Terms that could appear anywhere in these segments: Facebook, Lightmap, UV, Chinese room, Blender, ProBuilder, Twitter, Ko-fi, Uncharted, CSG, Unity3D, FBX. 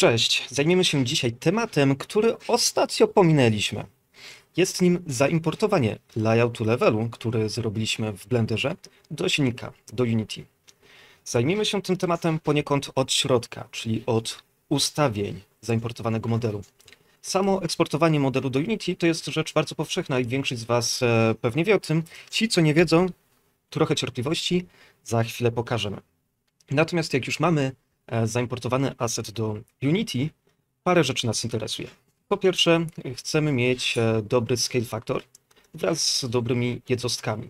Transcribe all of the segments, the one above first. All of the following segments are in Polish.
Cześć, zajmiemy się dzisiaj tematem, który ostatnio pominęliśmy. Jest nim zaimportowanie layoutu levelu, który zrobiliśmy w Blenderze, do silnika, do Unity. Zajmiemy się tym tematem poniekąd od środka, czyli od ustawień zaimportowanego modelu. Samo eksportowanie modelu do Unity to jest rzecz bardzo powszechna i większość z Was pewnie wie o tym. Ci, co nie wiedzą, trochę cierpliwości, za chwilę pokażemy. Natomiast jak już mamy zaimportowany asset do Unity, parę rzeczy nas interesuje. Po pierwsze, chcemy mieć dobry scale factor wraz z dobrymi jednostkami.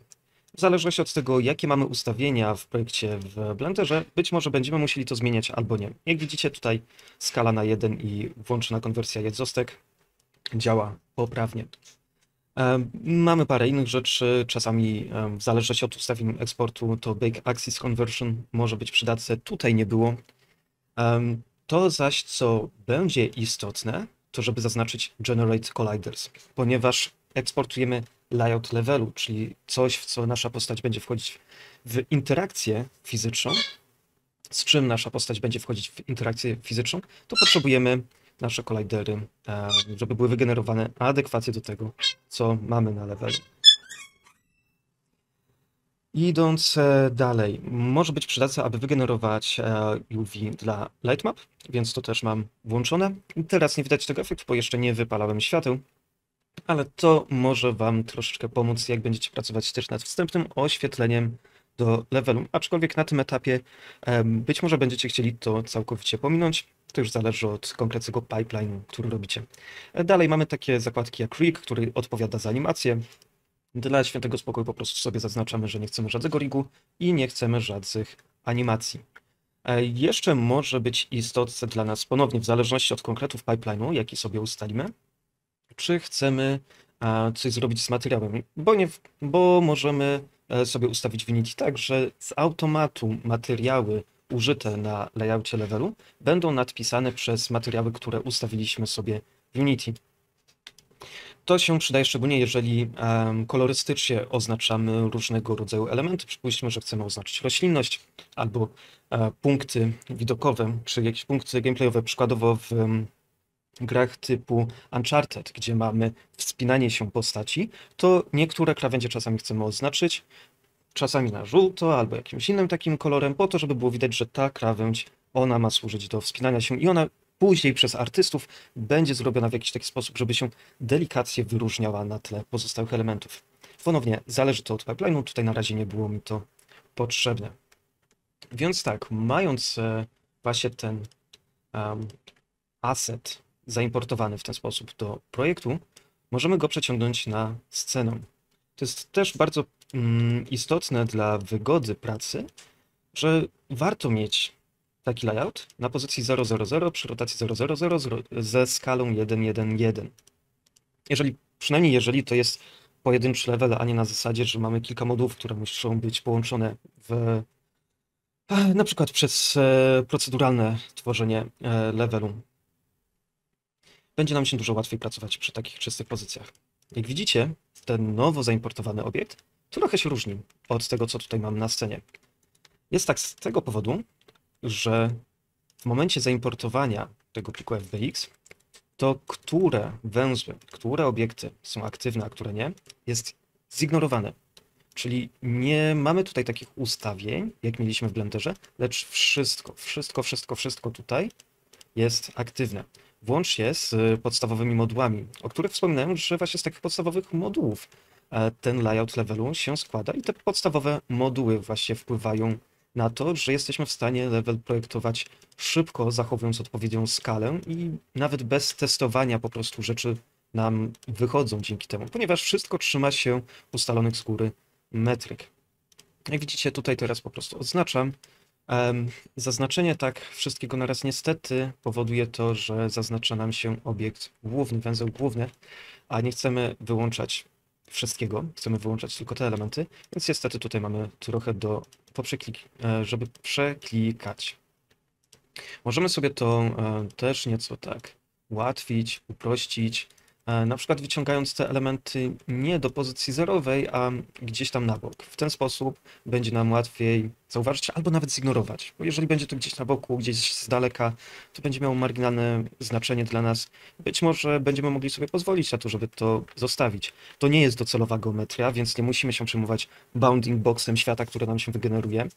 W zależności od tego, jakie mamy ustawienia w projekcie w Blenderze, być może będziemy musieli to zmieniać albo nie. Jak widzicie, tutaj skala na 1 i włączona konwersja jednostek działa poprawnie. Mamy parę innych rzeczy, czasami w zależności od ustawień eksportu to Bake Axis Conversion może być przydatne, tutaj nie było. To zaś, co będzie istotne, to żeby zaznaczyć Generate Colliders, ponieważ eksportujemy layout levelu, czyli coś, w co nasza postać będzie wchodzić w interakcję fizyczną, z czym nasza postać będzie wchodzić w interakcję fizyczną, to potrzebujemy nasze collidery, żeby były wygenerowane adekwatnie do tego, co mamy na levelu. Idąc dalej, może być przydatne, aby wygenerować UV dla Lightmap, więc to też mam włączone. Teraz nie widać tego efektu, bo jeszcze nie wypalałem świateł, ale to może Wam troszeczkę pomóc, jak będziecie pracować też nad wstępnym oświetleniem do levelu, aczkolwiek na tym etapie być może będziecie chcieli to całkowicie pominąć. To już zależy od konkretnego pipeline'u, który robicie. Dalej mamy takie zakładki jak rig, który odpowiada za animację. Dla świętego spokoju po prostu sobie zaznaczamy, że nie chcemy żadnego rigu i nie chcemy żadnych animacji. Jeszcze może być istotne dla nas ponownie, w zależności od konkretów pipeline'u, jaki sobie ustalimy, czy chcemy coś zrobić z materiałem, bo możemy sobie ustawić w Unity tak, że z automatu materiały użyte na layoutie levelu będą nadpisane przez materiały, które ustawiliśmy sobie w Unity. To się przydaje szczególnie, jeżeli kolorystycznie oznaczamy różnego rodzaju elementy. Przypuśćmy, że chcemy oznaczyć roślinność albo punkty widokowe, czy jakieś punkty gameplayowe, przykładowo w grach typu Uncharted, gdzie mamy wspinanie się postaci, to niektóre krawędzie czasami chcemy oznaczyć, czasami na żółto albo jakimś innym takim kolorem, po to, żeby było widać, że ta krawędź, ona ma służyć do wspinania się i ona później przez artystów będzie zrobiona w jakiś taki sposób, żeby się delikatnie wyróżniała na tle pozostałych elementów. Ponownie, zależy to od pipeline'u, tutaj na razie nie było mi to potrzebne. Więc tak, mając właśnie ten asset zaimportowany w ten sposób do projektu, możemy go przeciągnąć na scenę. To jest też bardzo istotne dla wygody pracy, że warto mieć taki layout na pozycji 000 przy rotacji 000 ze skalą 1:1:1. Przynajmniej jeżeli to jest pojedynczy level, a nie na zasadzie, że mamy kilka modułów, które muszą być połączone w, na przykład przez proceduralne tworzenie levelu. Będzie nam się dużo łatwiej pracować przy takich czystych pozycjach. Jak widzicie, ten nowo zaimportowany obiekt trochę się różni od tego, co tutaj mam na scenie. Jest tak z tego powodu, że w momencie zaimportowania tego pliku FBX, to które węzły, które obiekty są aktywne, a które nie, jest zignorowane. Czyli nie mamy tutaj takich ustawień, jak mieliśmy w Blenderze, lecz wszystko tutaj jest aktywne. Włącznie z podstawowymi modułami, o których wspominałem, że właśnie z takich podstawowych modułów ten layout levelu się składa i te podstawowe moduły właśnie wpływają na to, że jesteśmy w stanie level projektować szybko, zachowując odpowiednią skalę i nawet bez testowania po prostu rzeczy nam wychodzą dzięki temu, ponieważ wszystko trzyma się ustalonych z góry metryk. Jak widzicie, tutaj teraz po prostu odznaczam. Zaznaczenie tak wszystkiego naraz niestety powoduje to, że zaznacza nam się obiekt główny, węzeł główny, a nie chcemy wyłączać wszystkiego, chcemy wyłączać tylko te elementy, więc niestety tutaj mamy trochę do żeby przeklikać. Możemy sobie to też nieco tak ułatwić, uprościć, na przykład wyciągając te elementy nie do pozycji zerowej, a gdzieś tam na bok. W ten sposób będzie nam łatwiej zauważyć albo nawet zignorować, bo jeżeli będzie to gdzieś na boku, gdzieś z daleka, to będzie miało marginalne znaczenie dla nas. Być może będziemy mogli sobie pozwolić na to, żeby to zostawić. To nie jest docelowa geometria, więc nie musimy się przejmować bounding boxem świata, który nam się wygeneruje.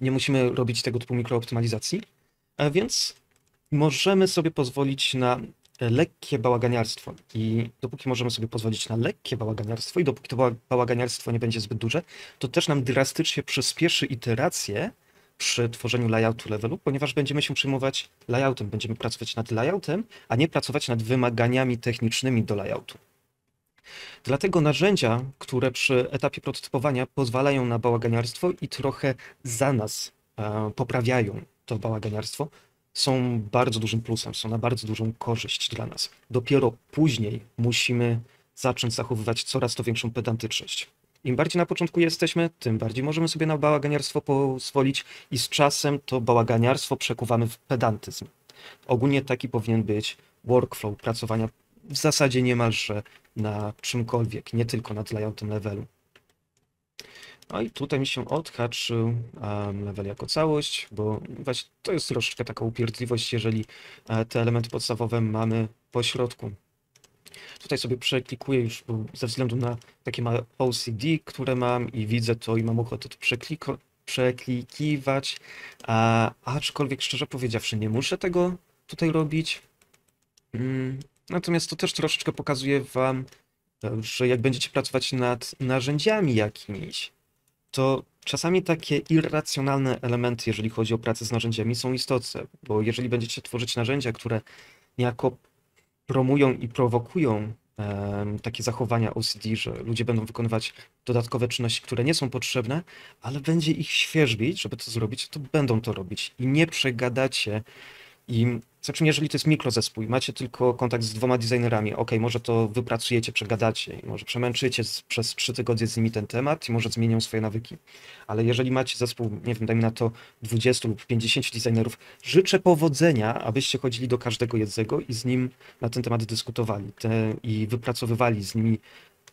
Nie musimy robić tego typu mikrooptymalizacji, więc możemy sobie pozwolić na lekkie bałaganiarstwo i dopóki możemy sobie pozwolić na lekkie bałaganiarstwo i dopóki to bałaganiarstwo nie będzie zbyt duże, to też nam drastycznie przyspieszy iterację przy tworzeniu layoutu levelu, ponieważ będziemy się przejmować layoutem, będziemy pracować nad layoutem, a nie pracować nad wymaganiami technicznymi do layoutu. Dlatego narzędzia, które przy etapie prototypowania pozwalają na bałaganiarstwo i trochę za nas poprawiają to bałaganiarstwo, są bardzo dużym plusem, są na bardzo dużą korzyść dla nas. Dopiero później musimy zacząć zachowywać coraz to większą pedantyczność. Im bardziej na początku jesteśmy, tym bardziej możemy sobie na bałaganiarstwo pozwolić i z czasem to bałaganiarstwo przekuwamy w pedantyzm. Ogólnie taki powinien być workflow pracowania w zasadzie niemalże na czymkolwiek, nie tylko nad layoutem levelu. No i tutaj mi się odhaczył level jako całość, bo właśnie to jest troszeczkę taka upierdliwość, jeżeli te elementy podstawowe mamy po środku. Tutaj sobie przeklikuję już ze względu na takie małe OCD, które mam i widzę to i mam ochotę to przeklikiwać, aczkolwiek szczerze powiedziawszy nie muszę tego tutaj robić. Natomiast to też troszeczkę pokazuje wam, że jak będziecie pracować nad narzędziami jakimiś, to czasami takie irracjonalne elementy, jeżeli chodzi o pracę z narzędziami, są istotne, bo jeżeli będziecie tworzyć narzędzia, które niejako promują i prowokują takie zachowania OCD, że ludzie będą wykonywać dodatkowe czynności, które nie są potrzebne, ale będzie ich świerzbić, żeby to zrobić, to będą to robić i nie przegadacie im. Znaczy, jeżeli to jest mikrozespół i macie tylko kontakt z dwoma designerami, ok, może to wypracujecie, przegadacie i może przemęczycie przez 3 tygodnie z nimi ten temat i może zmienią swoje nawyki. Ale jeżeli macie zespół, nie wiem, dajmy na to 20 lub 50 designerów, życzę powodzenia, abyście chodzili do każdego jednego i z nim na ten temat dyskutowali i wypracowywali z nimi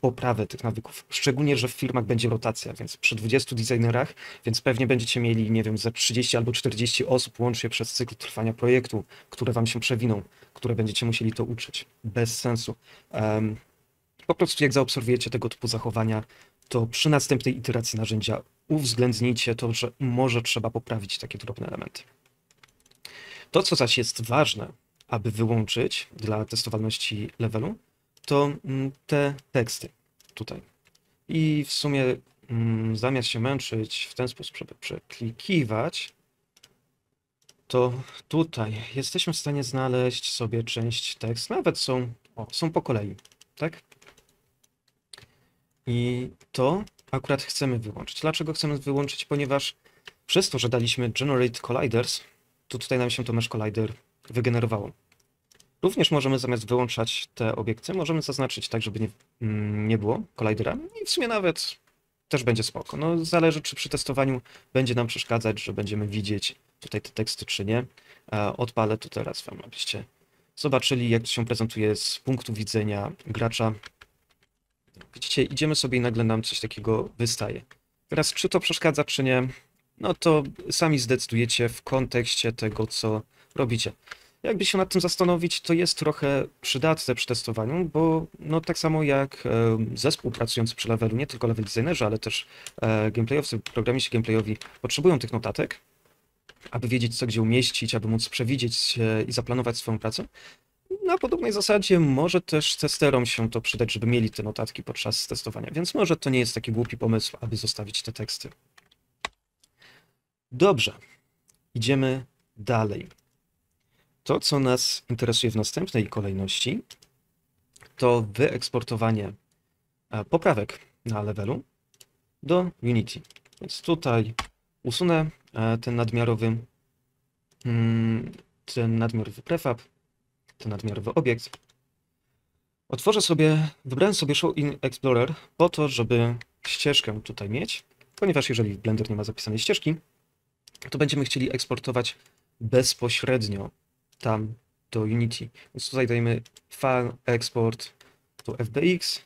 poprawę tych nawyków. Szczególnie, że w firmach będzie rotacja, więc przy 20 designerach, więc pewnie będziecie mieli, nie wiem, za 30 albo 40 osób łącznie przez cykl trwania projektu, które wam się przewiną, które będziecie musieli to uczyć. Bez sensu. Po prostu jak zaobserwujecie tego typu zachowania, to przy następnej iteracji narzędzia uwzględnijcie to, że może trzeba poprawić takie drobne elementy. To, co zaś jest ważne, aby wyłączyć dla testowalności levelu, to te teksty tutaj. I w sumie zamiast się męczyć w ten sposób, żeby przeklikiwać, to tutaj jesteśmy w stanie znaleźć sobie część tekstu. Nawet są po kolei, tak? I to akurat chcemy wyłączyć. Dlaczego chcemy wyłączyć? Ponieważ przez to, że daliśmy Generate Colliders, to tutaj nam się to Mesh Collider wygenerowało. Również możemy zamiast wyłączać te obiekty, możemy zaznaczyć tak, żeby nie było collidera i w sumie nawet też będzie spoko. No, zależy, czy przy testowaniu będzie nam przeszkadzać, że będziemy widzieć tutaj te teksty, czy nie. Odpalę to teraz wam, abyście zobaczyli, jak to się prezentuje z punktu widzenia gracza. Widzicie, idziemy sobie i nagle nam coś takiego wystaje. Teraz, czy to przeszkadza, czy nie, no to sami zdecydujecie w kontekście tego, co robicie. Jakby się nad tym zastanowić, to jest trochę przydatne przy testowaniu, bo no tak samo jak zespół pracujący przy levelu, nie tylko level designerzy, ale też gameplayowcy, programiści gameplayowi potrzebują tych notatek, aby wiedzieć, co gdzie umieścić, aby móc przewidzieć i zaplanować swoją pracę. Na podobnej zasadzie może też testerom się to przydać, żeby mieli te notatki podczas testowania, więc może to nie jest taki głupi pomysł, aby zostawić te teksty. Dobrze, idziemy dalej. To, co nas interesuje w następnej kolejności, to wyeksportowanie poprawek na levelu do Unity. Więc tutaj usunę ten nadmiarowy prefab, ten nadmiarowy obiekt. Otworzę sobie, wybrałem sobie Show in Explorer po to, żeby ścieżkę tutaj mieć, ponieważ jeżeli Blender nie ma zapisanej ścieżki, to będziemy chcieli eksportować bezpośrednio tam do Unity. Więc tutaj dajemy file, export do FBX.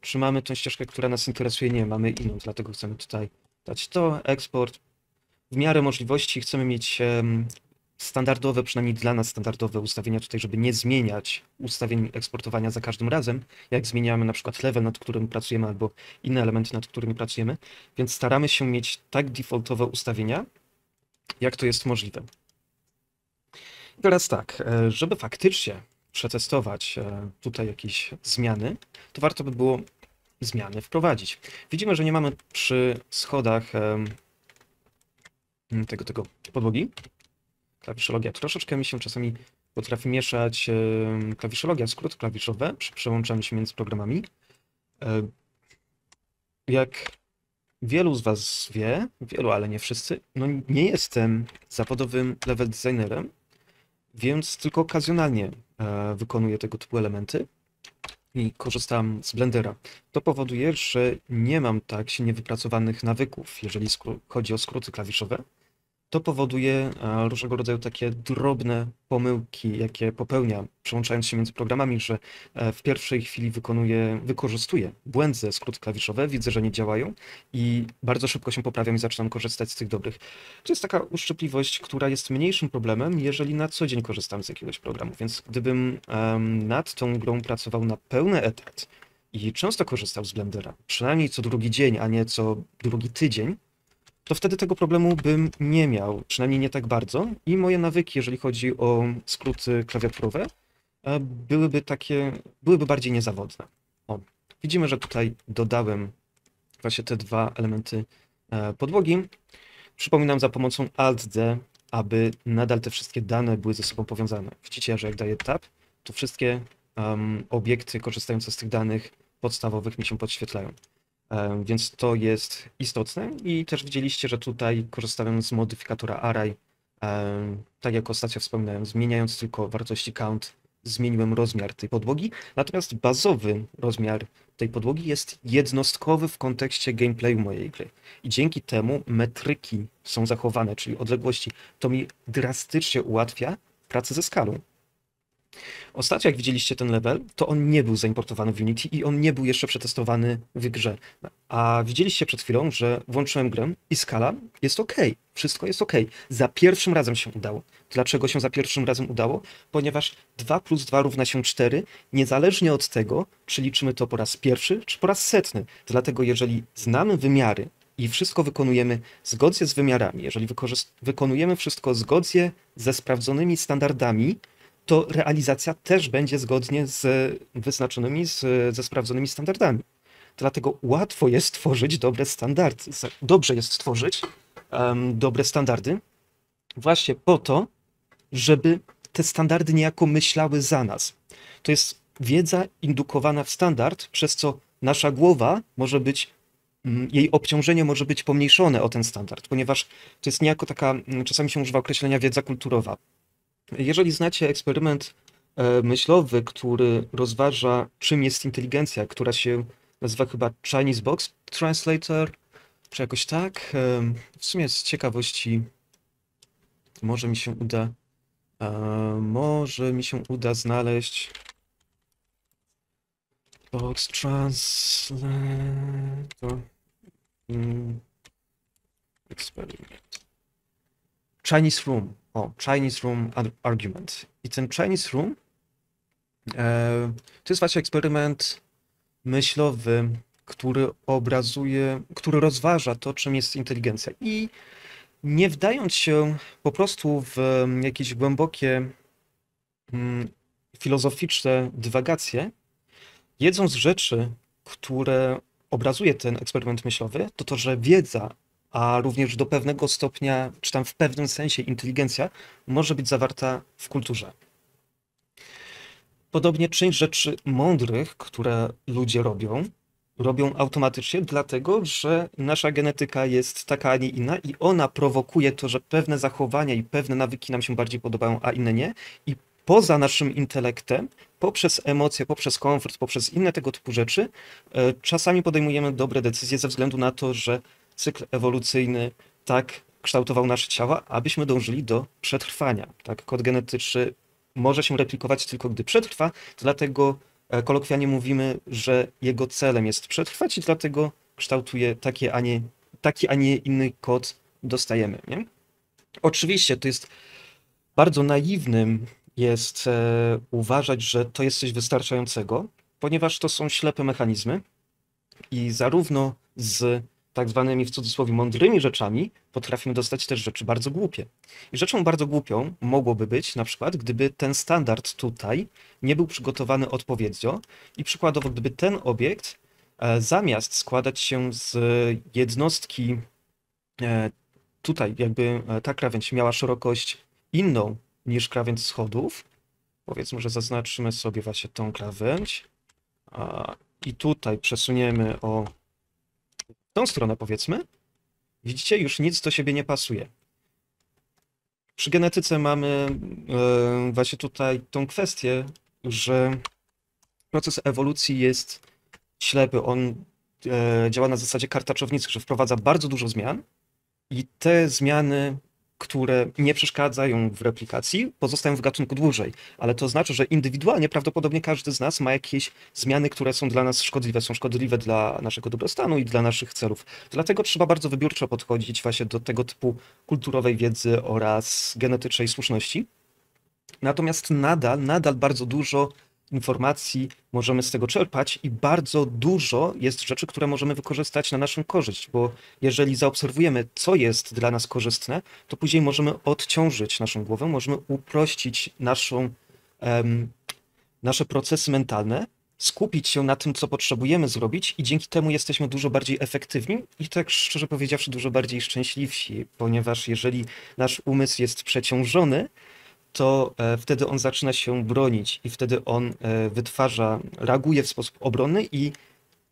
Trzymamy tą ścieżkę, która nas interesuje, nie mamy inną, dlatego chcemy tutaj dać to, eksport. W miarę możliwości chcemy mieć standardowe, przynajmniej dla nas standardowe ustawienia tutaj, żeby nie zmieniać ustawień eksportowania za każdym razem, jak zmieniamy na przykład level, nad którym pracujemy, albo inne elementy, nad którymi pracujemy, więc staramy się mieć tak defaultowe ustawienia, jak to jest możliwe. I teraz tak, żeby faktycznie przetestować tutaj jakieś zmiany, to warto by było zmiany wprowadzić. Widzimy, że nie mamy przy schodach tego podłogi. Klawiszologia troszeczkę mi się czasami potrafi mieszać, klawiszologia, skrót klawiszowe przy przełączaniu się między programami. Jak wielu z Was wie, wielu, ale nie wszyscy, no nie jestem zawodowym level designerem, więc tylko okazjonalnie wykonuję tego typu elementy i korzystam z Blendera. To powoduje, że nie mam tak silnie wypracowanych nawyków, jeżeli chodzi o skróty klawiszowe. To powoduje różnego rodzaju takie drobne pomyłki, jakie popełniam, przełączając się między programami, że w pierwszej chwili wykorzystuję błędy, skróty klawiszowe, widzę, że nie działają i bardzo szybko się poprawiam i zaczynam korzystać z tych dobrych. To jest taka uszczypliwość, która jest mniejszym problemem, jeżeli na co dzień korzystam z jakiegoś programu, więc gdybym nad tą grą pracował na pełny etat i często korzystał z Blendera, przynajmniej co drugi dzień, a nie co drugi tydzień, to wtedy tego problemu bym nie miał, przynajmniej nie tak bardzo i moje nawyki, jeżeli chodzi o skróty klawiaturowe, byłyby bardziej niezawodne. O, widzimy, że tutaj dodałem właśnie te dwa elementy podłogi. Przypominam za pomocą Alt-D, aby nadal te wszystkie dane były ze sobą powiązane. Widzicie, że jak daję Tab, to wszystkie obiekty korzystające z tych danych podstawowych mi się podświetlają. Więc to jest istotne i też widzieliście, że tutaj korzystałem z modyfikatora array, tak jak ostatnio wspominałem, zmieniając tylko wartości count, zmieniłem rozmiar tej podłogi, natomiast bazowy rozmiar tej podłogi jest jednostkowy w kontekście gameplayu mojej gry i dzięki temu metryki są zachowane, czyli odległości. To mi drastycznie ułatwia pracę ze skalą. Ostatnio, jak widzieliście ten level, to on nie był zaimportowany w Unity i on nie był jeszcze przetestowany w grze. A widzieliście przed chwilą, że włączyłem grę i skala jest ok, wszystko jest ok. Za pierwszym razem się udało. Dlaczego się za pierwszym razem udało? Ponieważ 2 + 2 równa się 4, niezależnie od tego, czy liczymy to po raz pierwszy, czy po raz setny. Dlatego jeżeli znamy wymiary i wszystko wykonujemy zgodnie z wymiarami, jeżeli wykonujemy wszystko zgodnie ze sprawdzonymi standardami, to realizacja też będzie zgodnie z wyznaczonymi, ze sprawdzonymi standardami. Dlatego łatwo jest tworzyć dobre standardy. Dobrze jest stworzyć dobre standardy właśnie po to, żeby te standardy niejako myślały za nas. To jest wiedza indukowana w standard, przez co nasza głowa może być, jej obciążenie może być pomniejszone o ten standard, ponieważ to jest niejako taka, czasami się używa określenia wiedza kulturowa. Jeżeli znacie eksperyment myślowy, który rozważa, czym jest inteligencja, która się nazywa chyba Chinese Box Translator, czy jakoś tak, w sumie z ciekawości może mi się uda znaleźć Box Translator Experiment. Chinese Room. O, Chinese Room Argument. I ten Chinese Room to jest właśnie eksperyment myślowy, który rozważa to, czym jest inteligencja. I nie wdając się po prostu w jakieś głębokie filozoficzne dywagacje, jedną z rzeczy, które obrazuje ten eksperyment myślowy, to to, że wiedza, a również do pewnego stopnia, czy tam w pewnym sensie inteligencja, może być zawarta w kulturze. Podobnie część rzeczy mądrych, które ludzie robią automatycznie, dlatego że nasza genetyka jest taka, a nie inna i ona prowokuje to, że pewne zachowania i pewne nawyki nam się bardziej podobają, a inne nie. I poza naszym intelektem, poprzez emocje, poprzez komfort, poprzez inne tego typu rzeczy, czasami podejmujemy dobre decyzje ze względu na to, że cykl ewolucyjny tak kształtował nasze ciała, abyśmy dążyli do przetrwania. Tak? Kod genetyczny może się replikować tylko gdy przetrwa, dlatego kolokwialnie mówimy, że jego celem jest przetrwać i dlatego kształtuje taki, a nie inny kod dostajemy. Nie? Oczywiście to jest bardzo naiwnym jest uważać, że to jest coś wystarczającego, ponieważ to są ślepe mechanizmy i zarówno z tak zwanymi w cudzysłowie mądrymi rzeczami potrafimy dostać też rzeczy bardzo głupie. I rzeczą bardzo głupią mogłoby być na przykład, gdyby ten standard tutaj nie był przygotowany odpowiednio i przykładowo gdyby ten obiekt zamiast składać się z jednostki tutaj jakby ta krawędź miała szerokość inną niż krawędź schodów. Powiedzmy, że zaznaczymy sobie właśnie tą krawędź i tutaj przesuniemy o tą stronę powiedzmy. Widzicie, już nic do siebie nie pasuje. Przy genetyce mamy właśnie tutaj tą kwestię, że proces ewolucji jest ślepy. On działa na zasadzie kartaczownicy, że wprowadza bardzo dużo zmian i te zmiany, które nie przeszkadzają w replikacji, pozostają w gatunku dłużej. Ale to znaczy, że indywidualnie prawdopodobnie każdy z nas ma jakieś zmiany, które są dla nas szkodliwe, są szkodliwe dla naszego dobrostanu i dla naszych celów. Dlatego trzeba bardzo wybiórczo podchodzić właśnie do tego typu kulturowej wiedzy oraz genetycznej słuszności. Natomiast nadal bardzo dużo informacji możemy z tego czerpać i bardzo dużo jest rzeczy, które możemy wykorzystać na naszą korzyść, bo jeżeli zaobserwujemy, co jest dla nas korzystne, to później możemy odciążyć naszą głowę, możemy uprościć nasze procesy mentalne, skupić się na tym, co potrzebujemy zrobić i dzięki temu jesteśmy dużo bardziej efektywni i tak szczerze powiedziawszy dużo bardziej szczęśliwsi, ponieważ jeżeli nasz umysł jest przeciążony, to wtedy on zaczyna się bronić i wtedy on reaguje w sposób obronny i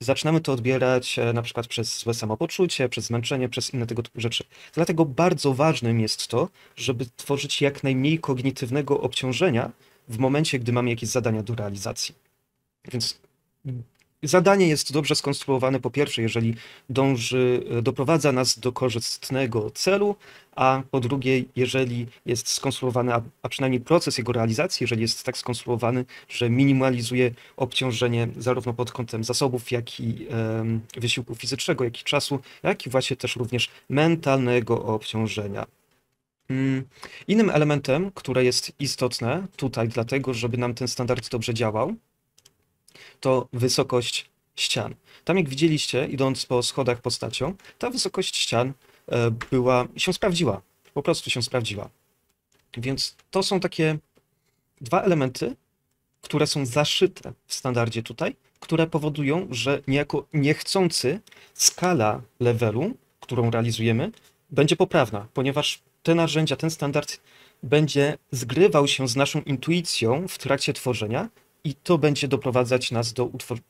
zaczynamy to odbierać na przykład przez złe samopoczucie, przez zmęczenie, przez inne tego typu rzeczy. Dlatego bardzo ważnym jest to, żeby tworzyć jak najmniej kognitywnego obciążenia w momencie, gdy mamy jakieś zadania do realizacji. Więc zadanie jest dobrze skonstruowane po pierwsze, jeżeli doprowadza nas do korzystnego celu, a po drugie, jeżeli jest skonstruowany, a przynajmniej proces jego realizacji, jeżeli jest tak skonstruowany, że minimalizuje obciążenie zarówno pod kątem zasobów, jak i wysiłku fizycznego, jak i czasu, jak i właśnie też również mentalnego obciążenia. Innym elementem, które jest istotne tutaj dlatego, żeby nam ten standard dobrze działał, to wysokość ścian. Tam jak widzieliście, idąc po schodach postacią, ta wysokość ścian się sprawdziła. Po prostu się sprawdziła. Więc to są takie dwa elementy, które są zaszyte w standardzie tutaj, które powodują, że niejako niechcący skala levelu, którą realizujemy, będzie poprawna, ponieważ te narzędzia, ten standard będzie zgrywał się z naszą intuicją w trakcie tworzenia, i to będzie doprowadzać nas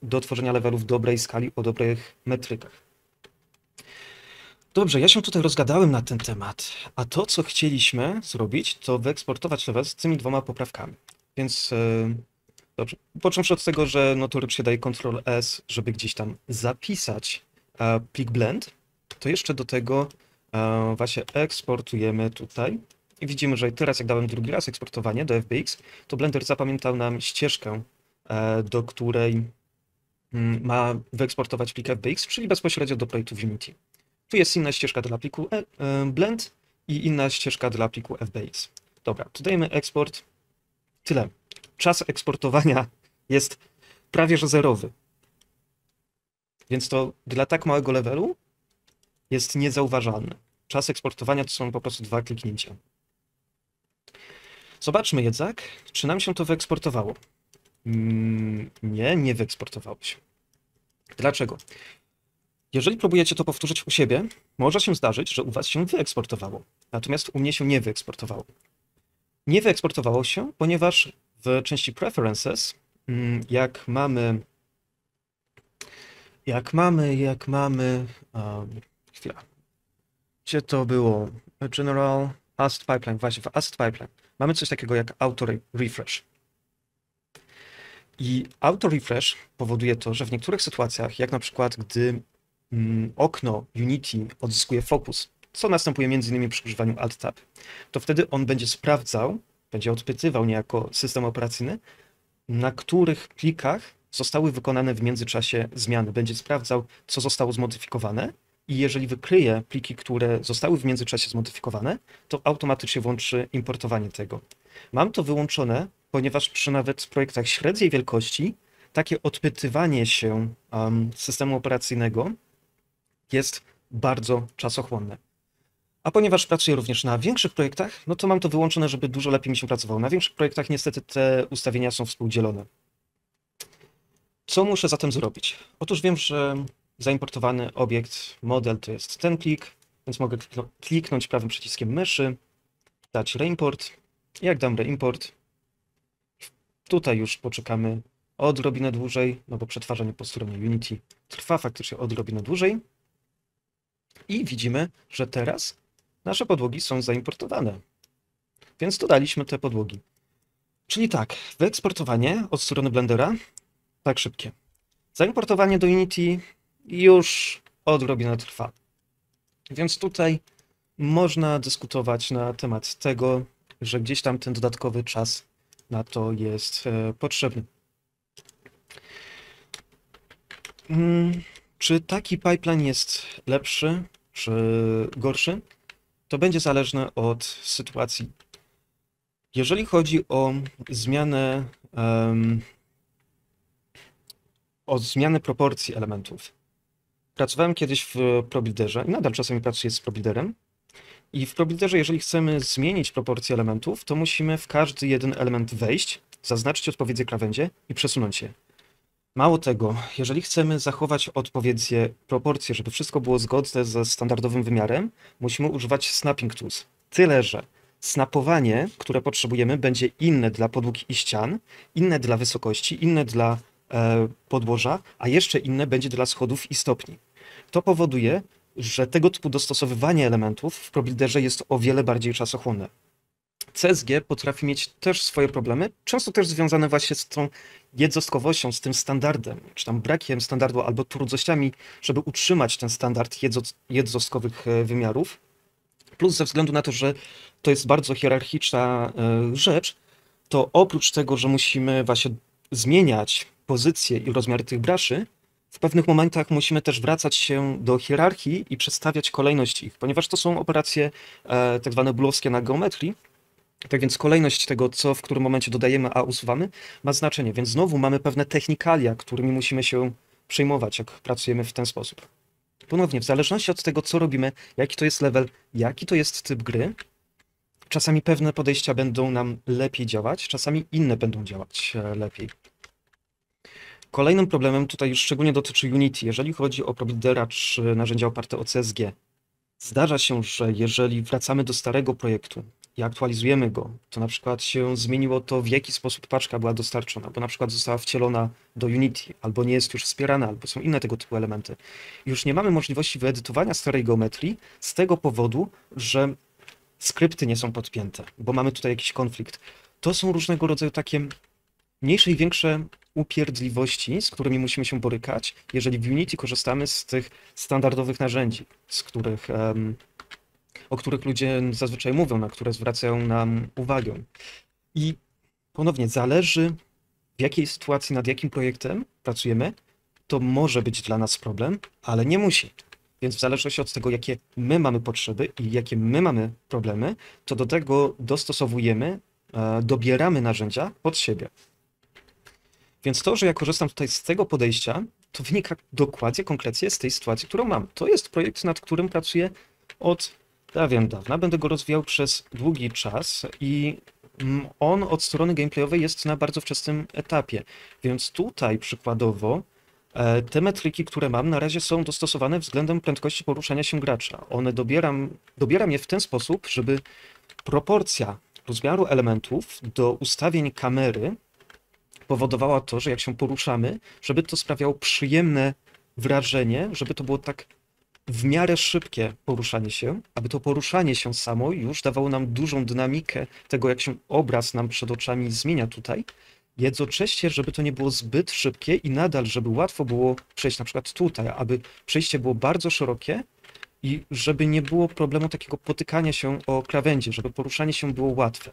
do tworzenia levelów w dobrej skali, o dobrych metrykach. Dobrze, ja się tutaj rozgadałem na ten temat, a to, co chcieliśmy zrobić, to wyeksportować level z tymi dwoma poprawkami. Więc dobrze, począwszy od tego, że notorycznie daje Ctrl S, żeby gdzieś tam zapisać plik blend, to jeszcze do tego właśnie eksportujemy tutaj. I widzimy, że teraz jak dałem drugi raz eksportowanie do FBX, to Blender zapamiętał nam ścieżkę, do której ma wyeksportować plik FBX, czyli bezpośrednio do projektu Unity. Tu jest inna ścieżka dla pliku Blend i inna ścieżka dla pliku FBX. Dobra, tu dajemy eksport. Tyle. Czas eksportowania jest prawie że zerowy. Więc to dla tak małego levelu jest niezauważalne. Czas eksportowania to są po prostu dwa kliknięcia. Zobaczmy jednak, czy nam się to wyeksportowało. Nie wyeksportowało się. Dlaczego? Jeżeli próbujecie to powtórzyć u siebie, może się zdarzyć, że u was się wyeksportowało. Natomiast u mnie się nie wyeksportowało. Nie wyeksportowało się, ponieważ w części Preferences, chwila. Gdzie to było? General, Ast Pipeline, właśnie w Ast Pipeline. Mamy coś takiego jak Auto Refresh. I Auto Refresh powoduje to, że w niektórych sytuacjach, jak na przykład gdy okno Unity odzyskuje fokus, co następuje m.in. przy używaniu Alt Tab, to wtedy on będzie sprawdzał, będzie odpytywał niejako system operacyjny, na których plikach zostały wykonane w międzyczasie zmiany. Będzie sprawdzał, co zostało zmodyfikowane i jeżeli wykryje pliki, które zostały w międzyczasie zmodyfikowane, to automatycznie włączy importowanie tego. Mam to wyłączone, ponieważ przy nawet projektach średniej wielkości takie odpytywanie się systemu operacyjnego jest bardzo czasochłonne. A ponieważ pracuję również na większych projektach, no to mam to wyłączone, żeby dużo lepiej mi się pracowało. Na większych projektach niestety te ustawienia są współdzielone. Co muszę zatem zrobić? Otóż wiem, że zaimportowany obiekt, model to jest ten plik, więc mogę kliknąć prawym przyciskiem myszy, dać reimport. Jak dam reimport, tutaj już poczekamy odrobinę dłużej, no bo przetwarzanie po stronie Unity trwa faktycznie odrobinę dłużej. I widzimy, że teraz nasze podłogi są zaimportowane, więc dodaliśmy te podłogi. Czyli tak, wyeksportowanie od strony Blendera tak szybkie. Zaimportowanie do Unity już odrobinę trwa. Więc tutaj można dyskutować na temat tego, że gdzieś tam ten dodatkowy czas na to jest potrzebny. Czy taki pipeline jest lepszy, czy gorszy? To będzie zależne od sytuacji. Jeżeli chodzi o zmianę proporcji elementów. Pracowałem kiedyś w ProBuilderze i nadal czasami pracuję z ProBuilderem. I w ProBuilderze, jeżeli chcemy zmienić proporcje elementów, to musimy w każdy jeden element wejść, zaznaczyć odpowiednie krawędzie i przesunąć je. Mało tego, jeżeli chcemy zachować odpowiednie proporcje, żeby wszystko było zgodne ze standardowym wymiarem, musimy używać snapping tools. Tyle, że snapowanie, które potrzebujemy, będzie inne dla podłóg i ścian, inne dla wysokości, inne dla podłoża, a jeszcze inne będzie dla schodów i stopni. To powoduje, że tego typu dostosowywanie elementów w ProBuilderze jest o wiele bardziej czasochłonne. CSG potrafi mieć też swoje problemy, często też związane właśnie z tą jednostkowością, z tym standardem, czy tam brakiem standardu, albo trudnościami, żeby utrzymać ten standard jednostkowych wymiarów. Plus ze względu na to, że to jest bardzo hierarchiczna rzecz, to oprócz tego, że musimy właśnie zmieniać pozycję i rozmiary tych braszy, w pewnych momentach musimy też wracać się do hierarchii i przedstawiać kolejność ich, ponieważ to są operacje tak zwane boolewskie na geometrii. Tak więc kolejność tego, co w którym momencie dodajemy, a usuwamy, ma znaczenie. Więc znowu mamy pewne technikalia, którymi musimy się przejmować, jak pracujemy w ten sposób. Ponownie, w zależności od tego, co robimy, jaki to jest level, jaki to jest typ gry, czasami pewne podejścia będą nam lepiej działać, czasami inne będą działać lepiej. Kolejnym problemem tutaj już szczególnie dotyczy Unity, jeżeli chodzi o ProBuildera czy narzędzia oparte o CSG. Zdarza się, że jeżeli wracamy do starego projektu i aktualizujemy go, to na przykład się zmieniło to, w jaki sposób paczka była dostarczona, bo na przykład została wcielona do Unity, albo nie jest już wspierana, albo są inne tego typu elementy. Już nie mamy możliwości wyedytowania starej geometrii z tego powodu, że skrypty nie są podpięte, bo mamy tutaj jakiś konflikt. To są różnego rodzaju takie mniejsze i większe upierdliwości, z którymi musimy się borykać, jeżeli w Unity korzystamy z tych standardowych narzędzi, z których... o których ludzie zazwyczaj mówią, na które zwracają nam uwagę. I ponownie zależy, w jakiej sytuacji, nad jakim projektem pracujemy, to może być dla nas problem, ale nie musi. Więc w zależności od tego, jakie my mamy potrzeby i jakie my mamy problemy, to do tego dostosowujemy, dobieramy narzędzia pod siebie. Więc to, że ja korzystam tutaj z tego podejścia, to wynika dokładnie, konkretnie z tej sytuacji, którą mam. To jest projekt, nad którym pracuję od dawna. Będę go rozwijał przez długi czas i on od strony gameplayowej jest na bardzo wczesnym etapie. Więc tutaj przykładowo te metryki, które mam, na razie są dostosowane względem prędkości poruszania się gracza. One dobieram je w ten sposób, żeby proporcja rozmiaru elementów do ustawień kamery powodowała to, że jak się poruszamy, żeby to sprawiało przyjemne wrażenie, żeby to było tak w miarę szybkie poruszanie się, aby to poruszanie się samo już dawało nam dużą dynamikę tego, jak się obraz nam przed oczami zmienia tutaj, jednocześnie, żeby to nie było zbyt szybkie i nadal, żeby łatwo było przejść na przykład tutaj, aby przejście było bardzo szerokie i żeby nie było problemu takiego potykania się o krawędzie, żeby poruszanie się było łatwe.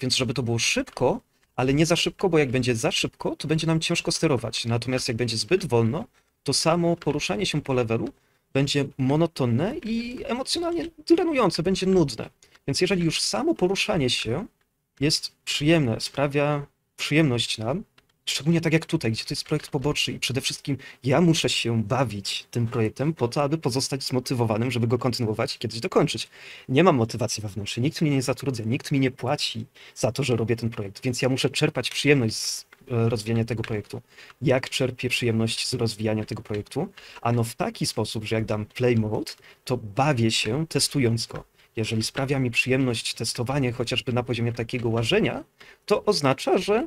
Więc żeby to było szybko, ale nie za szybko, bo jak będzie za szybko, to będzie nam ciężko sterować. Natomiast jak będzie zbyt wolno, to samo poruszanie się po levelu będzie monotonne i emocjonalnie drenujące, będzie nudne. Więc jeżeli już samo poruszanie się jest przyjemne, sprawia przyjemność nam, szczególnie tak jak tutaj, gdzie to jest projekt poboczny i przede wszystkim ja muszę się bawić tym projektem po to, aby pozostać zmotywowanym, żeby go kontynuować i kiedyś dokończyć. Nie mam motywacji wewnętrznej, nikt mnie nie zatrudnia, nikt mi nie płaci za to, że robię ten projekt, więc ja muszę czerpać przyjemność z rozwijania tego projektu. Jak czerpię przyjemność z rozwijania tego projektu? Ano w taki sposób, że jak dam play mode, to bawię się testując go. Jeżeli sprawia mi przyjemność testowanie chociażby na poziomie takiego łażenia, to oznacza, że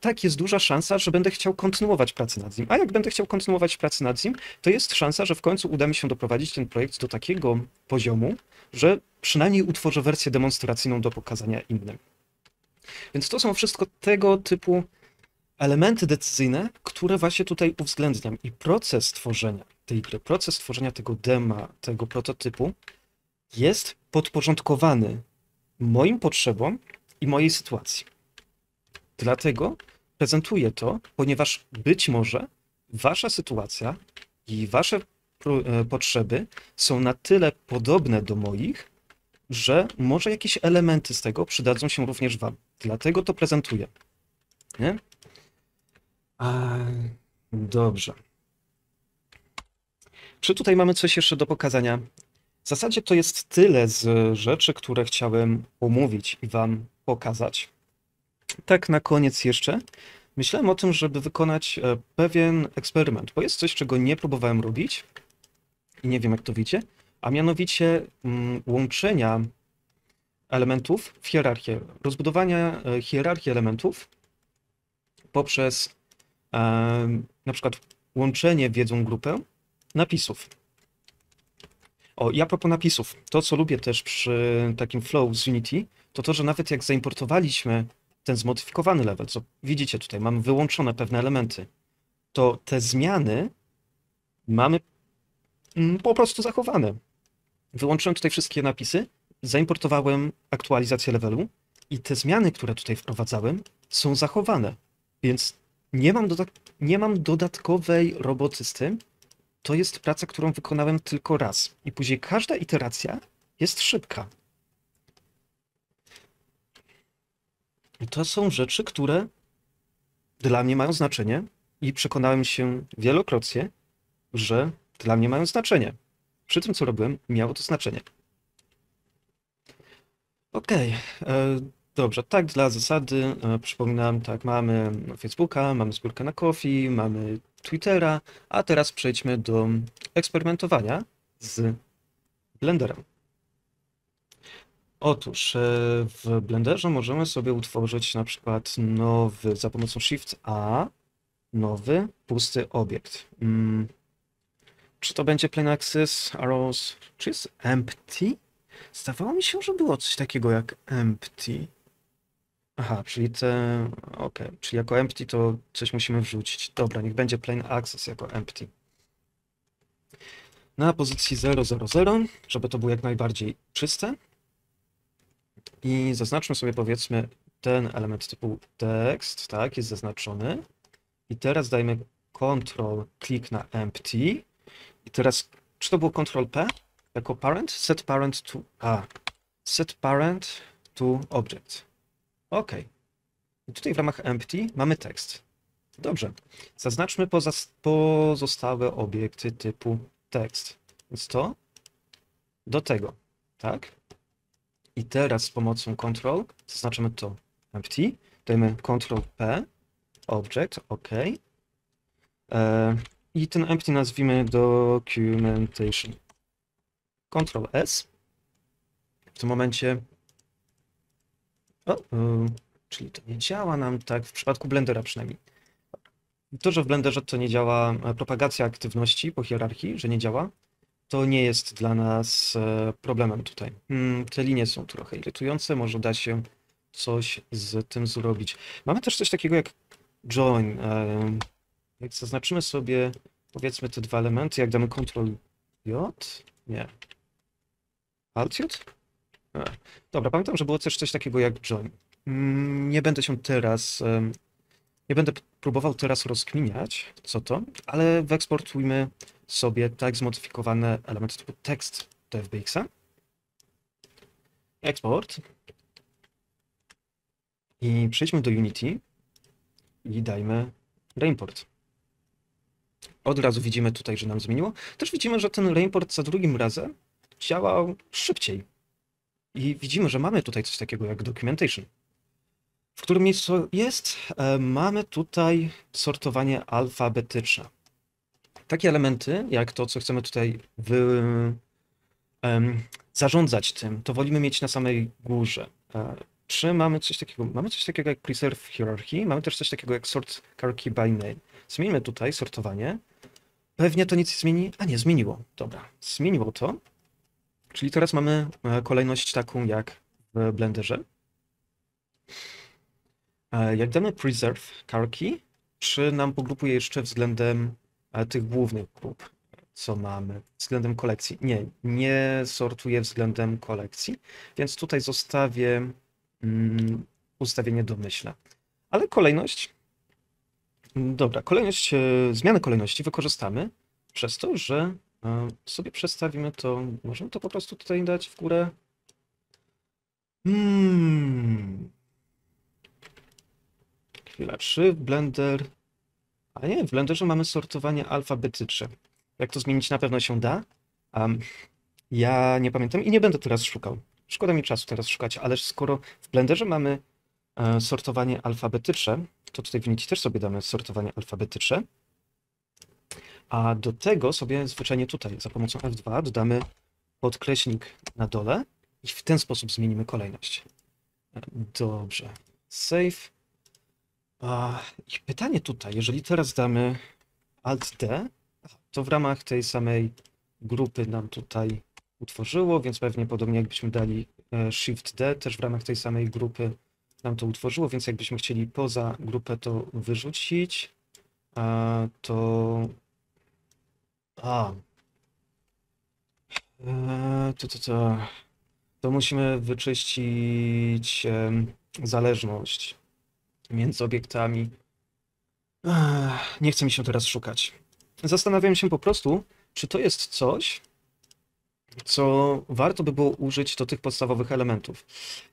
tak jest duża szansa, że będę chciał kontynuować pracę nad nim. A jak będę chciał kontynuować pracę nad nim, to jest szansa, że w końcu uda mi się doprowadzić ten projekt do takiego poziomu, że przynajmniej utworzę wersję demonstracyjną do pokazania innym. Więc to są wszystko tego typu elementy decyzyjne, które właśnie tutaj uwzględniam. I proces tworzenia tej gry, proces tworzenia tego dema, tego prototypu jest podporządkowany moim potrzebom i mojej sytuacji. Dlatego prezentuję to, ponieważ być może wasza sytuacja i wasze potrzeby są na tyle podobne do moich, że może jakieś elementy z tego przydadzą się również wam. Dlatego to prezentuję. Nie? Dobrze. Czy tutaj mamy coś jeszcze do pokazania? W zasadzie to jest tyle z rzeczy, które chciałem omówić i wam pokazać. Tak na koniec jeszcze myślałem o tym, żeby wykonać pewien eksperyment, bo jest coś, czego nie próbowałem robić i nie wiem, jak to widzicie, a mianowicie łączenia elementów w hierarchię, rozbudowania hierarchii elementów poprzez na przykład łączenie w jedną grupę napisów. O, i a propos napisów, to co lubię też przy takim flow z Unity, to to, że nawet jak zaimportowaliśmy ten zmodyfikowany level, co widzicie tutaj, mamy wyłączone pewne elementy, to te zmiany mamy po prostu zachowane. Wyłączyłem tutaj wszystkie napisy, zaimportowałem aktualizację levelu i te zmiany, które tutaj wprowadzałem, są zachowane, więc nie mam dodatkowej roboty z tym. To jest praca, którą wykonałem tylko raz i później każda iteracja jest szybka. I to są rzeczy, które dla mnie mają znaczenie i przekonałem się wielokrotnie, że dla mnie mają znaczenie. Przy tym, co robiłem, miało to znaczenie. Okej, dobrze, tak dla zasady przypominam, tak, mamy Facebooka, mamy zbiórkę na Ko-fi, mamy Twittera, a teraz przejdźmy do eksperymentowania z Blenderem. Otóż w Blenderze możemy sobie utworzyć na przykład nowy, za pomocą Shift A, nowy, pusty obiekt. Czy to będzie Plane Axis, Arrows, czy jest Empty? Zdawało mi się, że było coś takiego jak Empty. Aha, czyli te... Okej, czyli jako Empty to coś musimy wrzucić. Dobra, niech będzie Plane Axis jako Empty. Na pozycji 0, 0, 0, żeby to było jak najbardziej czyste. I zaznaczmy sobie, powiedzmy, ten element typu tekst, tak, jest zaznaczony. I teraz dajmy Ctrl, klik na Empty. I teraz, czy to było Ctrl P jako parent? Set parent to A. Set parent to object. OK. I tutaj w ramach Empty mamy tekst. Dobrze. Zaznaczmy pozostałe obiekty typu tekst. Więc to do tego, tak? I teraz z pomocą Ctrl zaznaczymy to Empty, dajemy Ctrl P, Object, OK. I ten Empty nazwijmy Documentation. Ctrl S. W tym momencie... czyli to nie działa nam tak, w przypadku Blendera przynajmniej. To, że w Blenderze to nie działa, propagacja aktywności po hierarchii, że nie działa, to nie jest dla nas problemem tutaj. Te linie są trochę irytujące, może da się coś z tym zrobić. Mamy też coś takiego jak join. Jak zaznaczymy sobie, powiedzmy, te dwa elementy, jak damy Ctrl J? Nie. Alt J? Dobra, pamiętam, że było też coś takiego jak join. Nie będę się teraz, nie będę próbował teraz rozkminiać, co to, ale wyeksportujmy sobie tak zmodyfikowany element typu tekst do FBX-a. Eksport. I przejdźmy do Unity i dajmy reimport. Od razu widzimy tutaj, że nam zmieniło. Też widzimy, że ten reimport za drugim razem działał szybciej. I widzimy, że mamy tutaj coś takiego jak documentation. W którym miejscu jest? Mamy tutaj sortowanie alfabetyczne. Takie elementy, jak to, co chcemy tutaj zarządzać tym, to wolimy mieć na samej górze. Czy mamy coś takiego? Mamy coś takiego jak preserve hierarchy, mamy też coś takiego jak sort hierarchy by name. Zmieńmy tutaj sortowanie. Pewnie to nic zmieni, a nie, zmieniło. Dobra, zmieniło to. Czyli teraz mamy kolejność taką jak w Blenderze. Jak damy preserve hierarchy, czy nam pogrupuje jeszcze względem tych głównych grup, co mamy, względem kolekcji? Nie, nie sortuje względem kolekcji, więc tutaj zostawię ustawienie domyślne. Ale kolejność, dobra, kolejność, zmianę kolejności wykorzystamy przez to, że sobie przestawimy to, możemy to po prostu tutaj dać w górę. Chwila, czy Blender... A nie, w Blenderze mamy sortowanie alfabetyczne. Jak to zmienić, na pewno się da. Ja nie pamiętam i nie będę teraz szukał. Szkoda mi czasu teraz szukać, ale skoro w Blenderze mamy sortowanie alfabetyczne, to tutaj w Unity też sobie damy sortowanie alfabetyczne. A do tego sobie zwyczajnie tutaj za pomocą F2 dodamy podkreśnik na dole i w ten sposób zmienimy kolejność. Dobrze. Save. I pytanie tutaj, jeżeli teraz damy Alt-D, to w ramach tej samej grupy nam tutaj utworzyło, więc pewnie podobnie jakbyśmy dali Shift-D, też w ramach tej samej grupy nam to utworzyło, więc jakbyśmy chcieli poza grupę to wyrzucić, to... To musimy wyczyścić zależność między obiektami. Nie chce mi się teraz szukać. Zastanawiam się po prostu, czy to jest coś, co warto by było użyć do tych podstawowych elementów.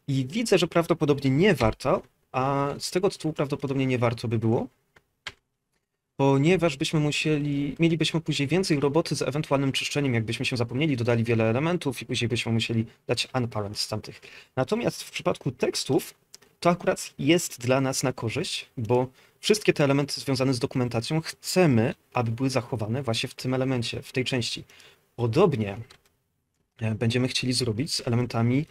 I widzę, że prawdopodobnie nie warto, a z tego tytułu prawdopodobnie nie warto by było, ponieważ byśmy mielibyśmy później więcej roboty z ewentualnym czyszczeniem, jakbyśmy się zapomnieli, dodali wiele elementów i później byśmy musieli dać unparent z tamtych. Natomiast w przypadku tekstów to akurat jest dla nas na korzyść, bo wszystkie te elementy związane z dokumentacją chcemy, aby były zachowane właśnie w tym elemencie, w tej części. Podobnie będziemy chcieli zrobić z elementami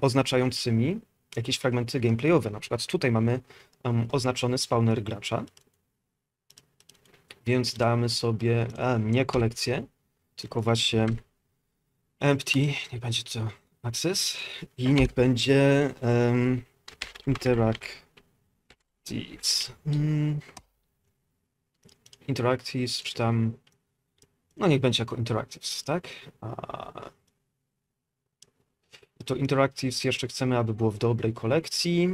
oznaczającymi jakieś fragmenty gameplayowe. Na przykład tutaj mamy oznaczony spawner gracza, więc damy sobie nie kolekcję, tylko właśnie empty, niech będzie to access i niech będzie... Interactives. Interactives, czy tam... No niech będzie jako Interactives, tak? To Interactives jeszcze chcemy, aby było w dobrej kolekcji.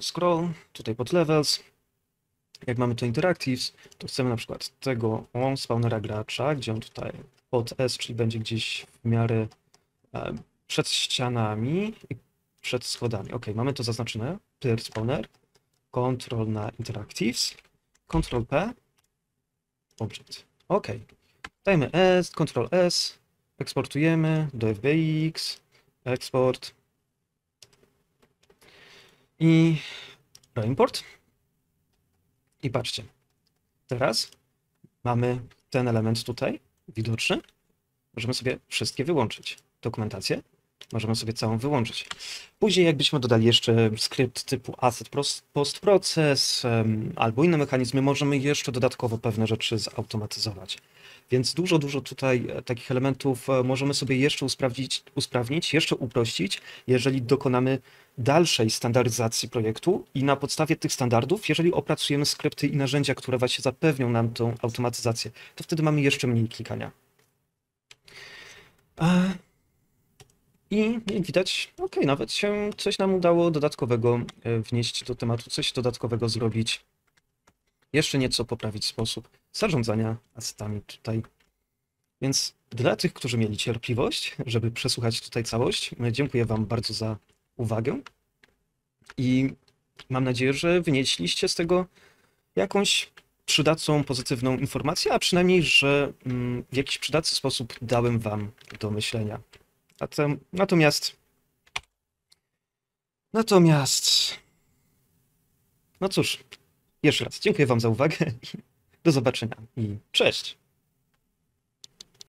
Scroll. Tutaj pod Levels. Jak mamy to Interactives, to chcemy na przykład tego spawnera gracza, gdzie on tutaj pod S, czyli będzie gdzieś w miarę... przed ścianami i przed schodami. Ok, mamy to zaznaczone. Player spawner. Ctrl na Interactives. Ctrl P. Object. Ok. Dajmy S, Ctrl S. Eksportujemy do FBX. Eksport. I reimport. I patrzcie. Teraz mamy ten element tutaj widoczny. Możemy sobie wszystkie wyłączyć. Dokumentację. Możemy sobie całą wyłączyć. Później jakbyśmy dodali jeszcze skrypt typu asset post-proces albo inne mechanizmy, możemy jeszcze dodatkowo pewne rzeczy zautomatyzować. Więc dużo tutaj takich elementów możemy sobie jeszcze usprawnić, jeszcze uprościć, jeżeli dokonamy dalszej standaryzacji projektu i na podstawie tych standardów, jeżeli opracujemy skrypty i narzędzia, które właśnie zapewnią nam tą automatyzację, to wtedy mamy jeszcze mniej klikania. I jak widać, ok, nawet się coś nam udało dodatkowego wnieść do tematu, coś dodatkowego zrobić. Jeszcze nieco poprawić sposób zarządzania asetami tutaj. Więc dla tych, którzy mieli cierpliwość, żeby przesłuchać tutaj całość, dziękuję Wam bardzo za uwagę. I mam nadzieję, że wynieśliście z tego jakąś przydatną, pozytywną informację, a przynajmniej, że w jakiś przydatny sposób dałem Wam do myślenia. Natomiast, no cóż, jeszcze raz dziękuję Wam za uwagę, do zobaczenia i cześć!